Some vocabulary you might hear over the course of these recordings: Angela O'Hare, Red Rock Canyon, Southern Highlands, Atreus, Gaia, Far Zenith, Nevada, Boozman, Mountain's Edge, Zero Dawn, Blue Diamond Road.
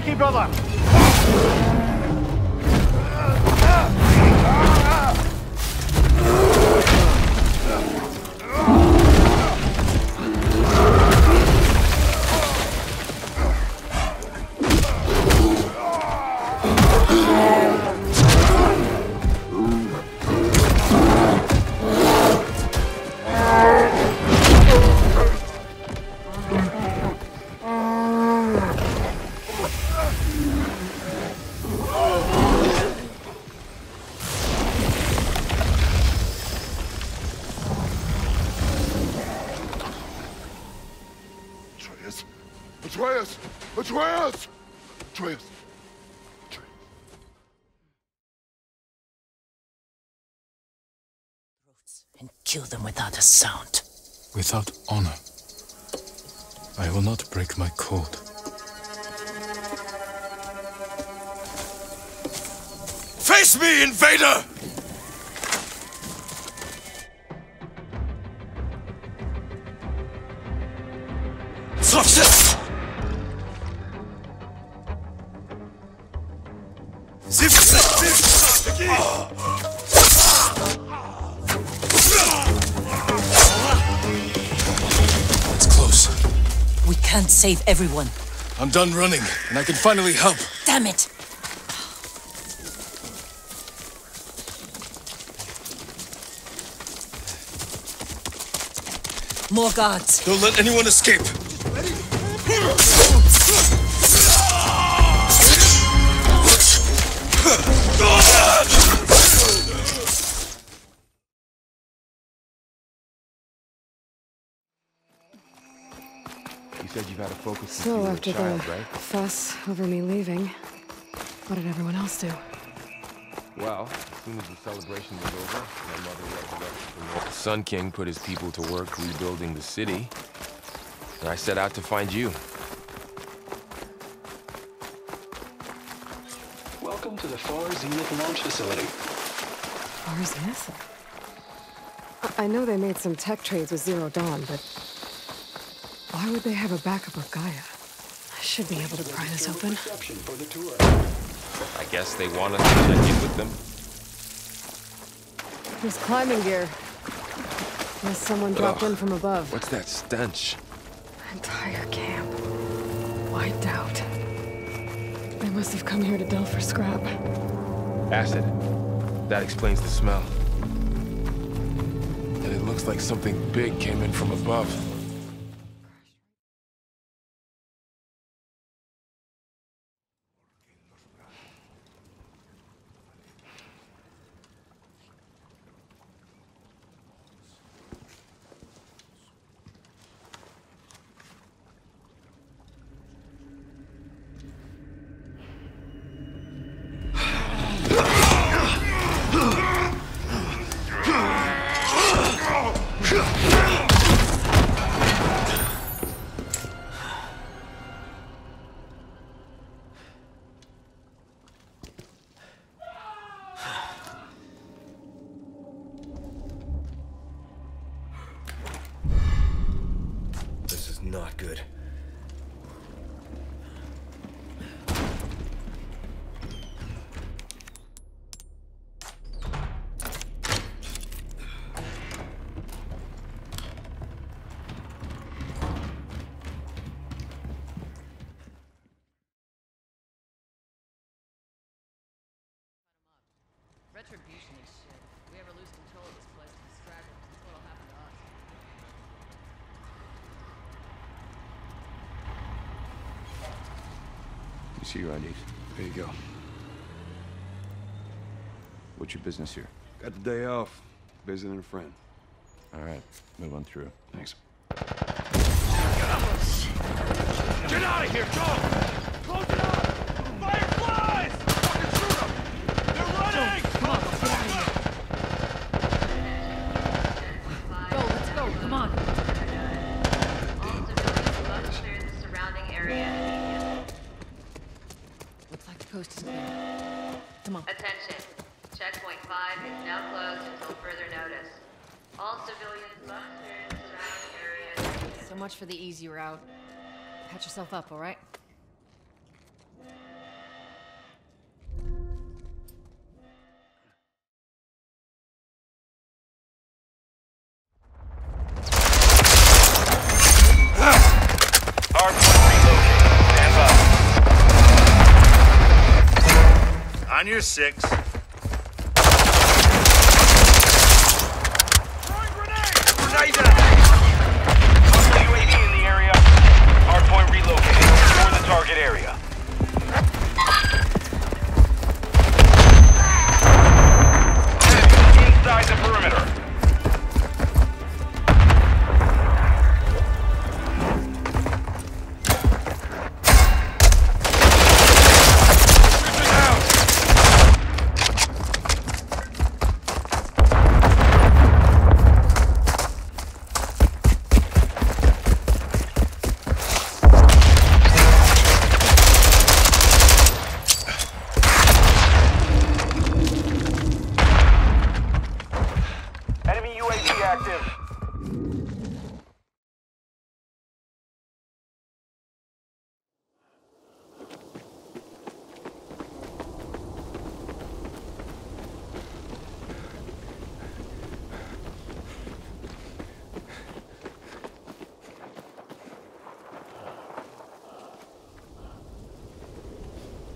shaky, brother! Atreus! Atreus! Atreus! And kill them without a sound. Without honor. I will not break my code. Face me, invader! Save everyone. I'm done running, and I can finally help. Damn it! More guards. Don't let anyone escape. So after the fuss over me leaving, what did everyone else do? Well, as soon as the celebration was over, my mother resurrected from the Sun King put his people to work rebuilding the city, and I set out to find you. Welcome to the Far Zenith launch facility. Far Zenith? I know they made some tech trades with Zero Dawn, but... why would they have a backup of Gaia? I should be able to pry this open. I guess they want us to check in with them. There's climbing gear. Unless someone dropped in from above. What's that stench? Entire camp. Wiped out. They must have come here to delve for scrap. Acid. That explains the smell. And it looks like something big came in from above. Not good. Retribution is shit. If we ever lose control of this place, we straggle. That's what'll happen to us. You see your IDs. There you go. What's your business here? Got the day off. Visiting a friend. All right. Move on through. Thanks. Get out of here, go! Close it up! Fireflies! Fucking shoot them! They're running! Go, let's go. Come on. All civilians must clear the surrounding area. Coast is clear. Come on. Attention. Checkpoint 5 is now closed until further notice. All civilians must clear the surrounding area. So much for the easy route. Patch yourself up, all right? On your six.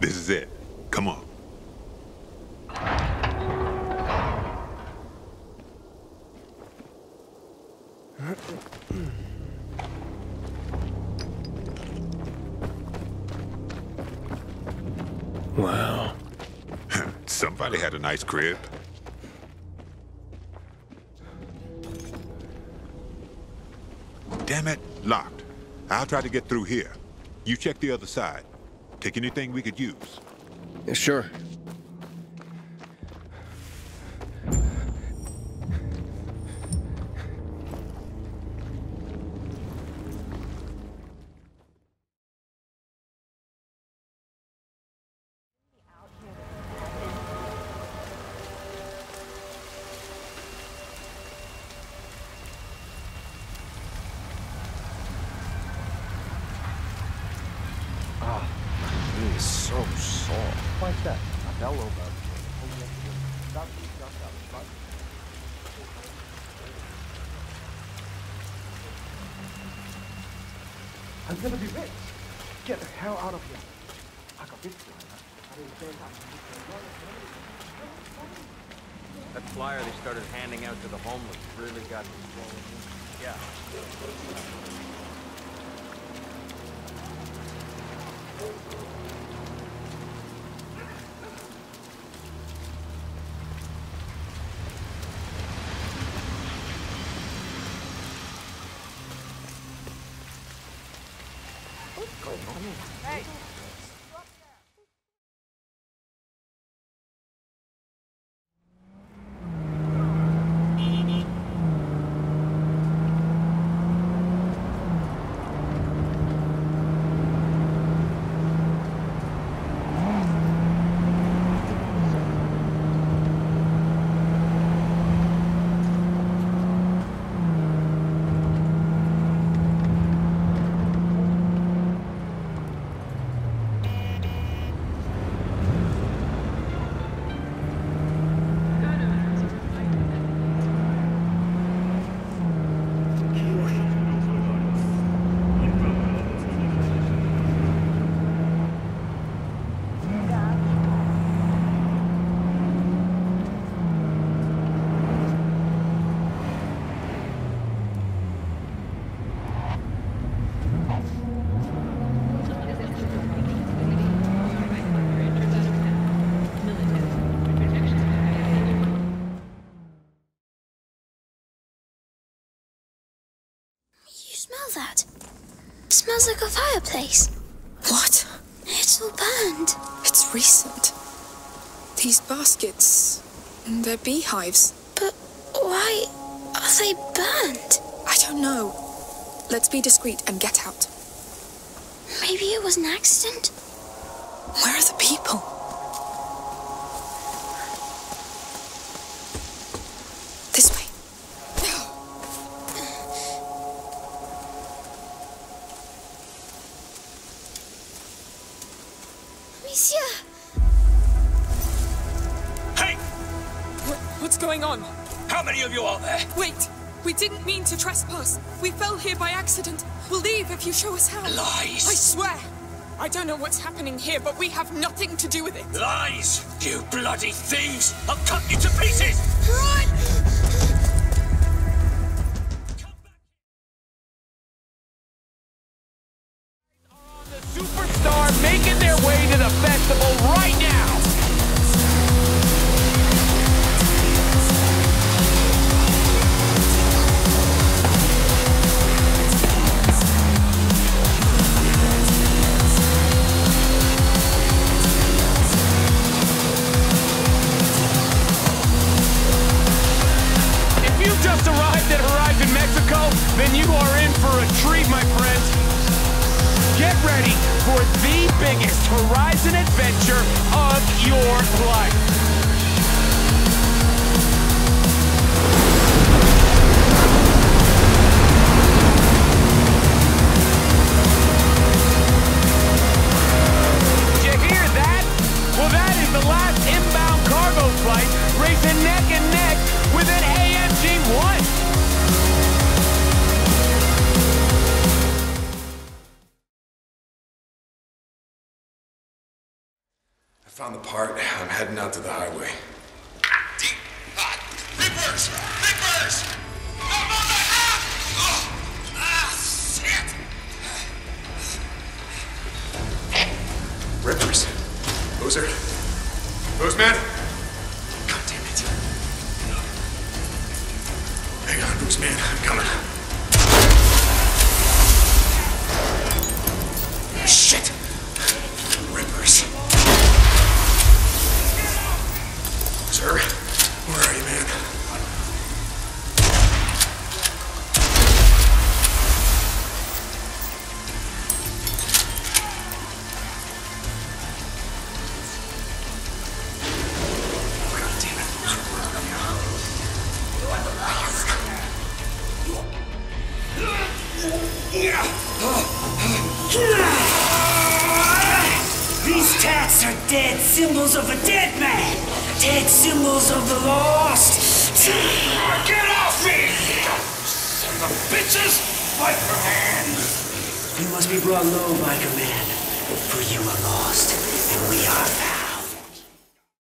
This is it. Come on. Wow. Somebody had a nice crib. Damn it, locked. I'll try to get through here. You check the other side. Take anything we could use. Yeah, sure. I'm gonna be rich! Get the hell out of here! I got this one. That flyer they started handing out to the homeless really got me. Yeah. Hey! Smell that? It smells like a fireplace. What? It's all burned. It's recent. These baskets, they're beehives. But why are they burned? I don't know. Let's be discreet and get out. Maybe it was an accident? Where are the people? This way. Hey! What's going on? How many of you are there? Wait! We didn't mean to trespass. We fell here by accident. We'll leave if you show us how. Lies! I swear! I don't know what's happening here, but we have nothing to do with it. Lies! You bloody thieves! I'll cut you to pieces! Run! Found the part. I'm heading out to the highway. Deep, hot, rippers! Rippers! I'm on the half! Ugh. Ah, shit! Rippers. Loser. Boozman? God damn it. Hang on, Boozman. I'm coming. Shit! Rippers. Sir, where are you, man? God damn it. These tats are dead symbols of a dead man. Dead symbols of the lost! Get off me! Son of bitches! My command! You must be brought low by command, for you are lost.